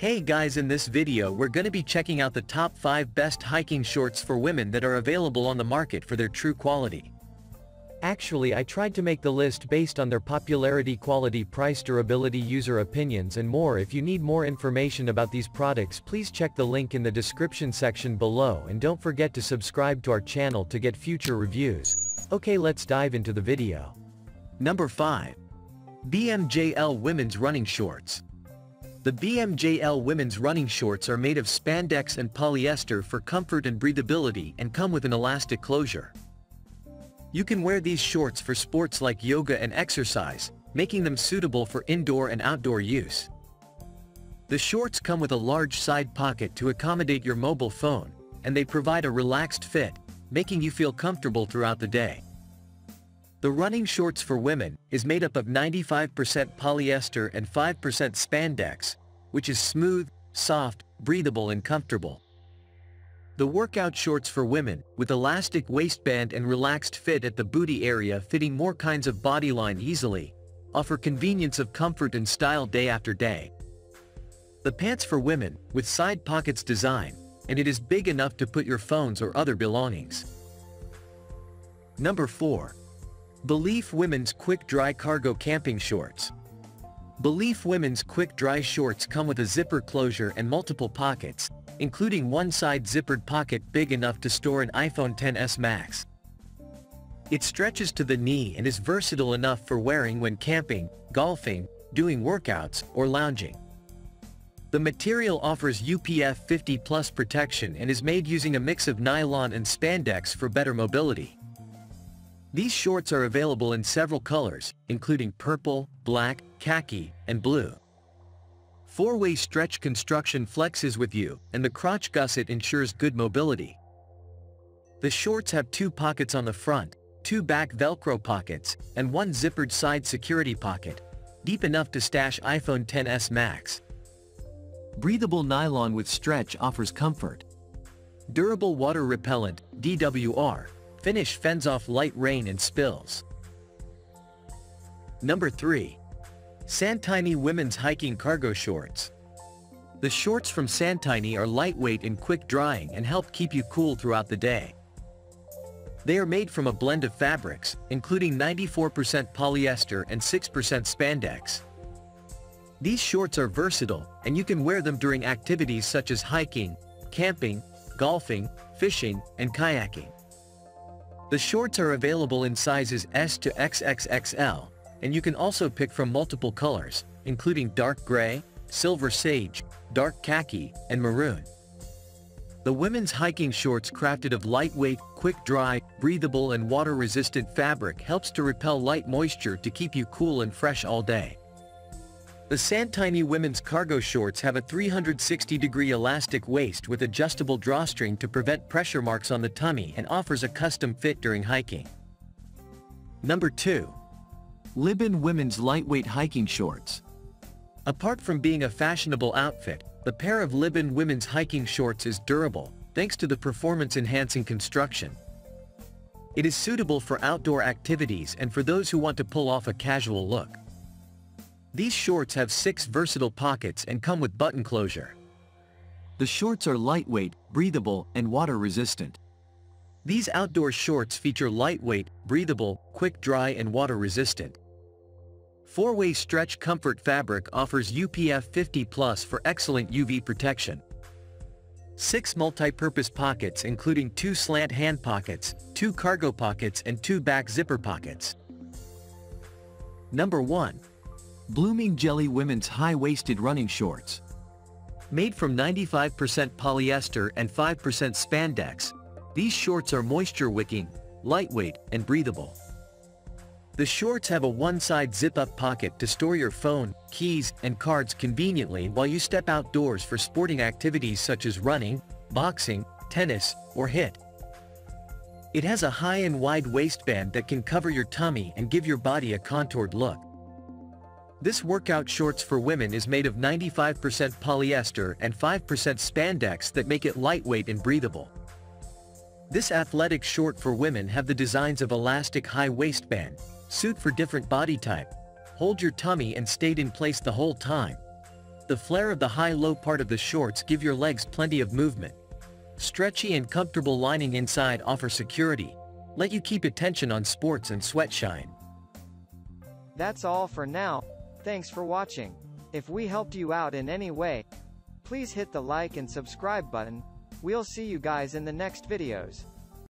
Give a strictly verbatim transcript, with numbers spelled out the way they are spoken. Hey guys, in this video we're gonna be checking out the top five best hiking shorts for women that are available on the market for their true quality. Actually, I tried to make the list based on their popularity, quality, price, durability, user opinions and more. If you need more information about these products, please check the link in the description section below, and don't forget to subscribe to our channel to get future reviews. Okay, let's dive into the video. Number five. B M J L Women's Running Shorts. The B M J L women's running shorts are made of spandex and polyester for comfort and breathability, and come with an elastic closure. You can wear these shorts for sports like yoga and exercise, making them suitable for indoor and outdoor use. The shorts come with a large side pocket to accommodate your mobile phone, and they provide a relaxed fit, making you feel comfortable throughout the day. The running shorts for women is made up of ninety-five percent polyester and five percent spandex, which is smooth, soft, breathable and comfortable. The workout shorts for women, with elastic waistband and relaxed fit at the booty area, fitting more kinds of bodyline easily, offer convenience of comfort and style day after day. The pants for women, with side pockets design, and it is big enough to put your phones or other belongings. Number four. Baleaf Women's Quick Dry Cargo Camping Shorts. Baleaf Women's Quick Dry Shorts come with a zipper closure and multiple pockets, including one side zippered pocket big enough to store an iPhone ten S Max. It stretches to the knee and is versatile enough for wearing when camping, golfing, doing workouts, or lounging. The material offers U P F fifty plus protection and is made using a mix of nylon and spandex for better mobility. These shorts are available in several colors, including purple, black, khaki, and blue. Four-way stretch construction flexes with you, and the crotch gusset ensures good mobility. The shorts have two pockets on the front, two back Velcro pockets, and one zippered side security pocket, deep enough to stash iPhone ten S Max. Breathable nylon with stretch offers comfort. Durable water repellent, D W R, finish fends off light rain and spills. Number three. Santiny Women's Hiking Cargo Shorts. The shorts from Santiny are lightweight and quick drying, and help keep you cool throughout the day. They are made from a blend of fabrics, including ninety-four percent polyester and six percent spandex. These shorts are versatile, and you can wear them during activities such as hiking, camping, golfing, fishing, and kayaking. The shorts are available in sizes S to X X X L, and you can also pick from multiple colors, including dark gray, silver sage, dark khaki, and maroon. The women's hiking shorts, crafted of lightweight, quick-dry, breathable and water-resistant fabric, helps to repel light moisture to keep you cool and fresh all day. The Santiny women's cargo shorts have a three hundred sixty degree elastic waist with adjustable drawstring to prevent pressure marks on the tummy, and offers a custom fit during hiking. Number two. Libin Women's Lightweight Hiking Shorts. Apart from being a fashionable outfit, the pair of Libin women's hiking shorts is durable, thanks to the performance-enhancing construction. It is suitable for outdoor activities and for those who want to pull off a casual look. These shorts have six versatile pockets and come with button closure. The shorts are lightweight, breathable, and water-resistant. These outdoor shorts feature lightweight, breathable, quick-dry and water-resistant. Four-way stretch comfort fabric offers U P F fifty plus for excellent U V protection. Six multi-purpose pockets, including two slant hand pockets, two cargo pockets and two back zipper pockets. Number one. Blooming Jelly Women's High-Waisted Running Shorts. Made from ninety-five percent polyester and five percent spandex, these shorts are moisture-wicking, lightweight, and breathable. The shorts have a one-side zip-up pocket to store your phone, keys, and cards conveniently while you step outdoors for sporting activities such as running, boxing, tennis, or H I I T. It has a high and wide waistband that can cover your tummy and give your body a contoured look. This workout shorts for women is made of ninety-five percent polyester and five percent spandex that make it lightweight and breathable. This athletic short for women have the designs of elastic high waistband, suit for different body type, hold your tummy and stayed in place the whole time. The flare of the high-low part of the shorts give your legs plenty of movement. Stretchy and comfortable lining inside offer security, let you keep attention on sports and sweat shine. That's all for now. Thanks for watching. If we helped you out in any way, please hit the like and subscribe button. We'll see you guys in the next videos.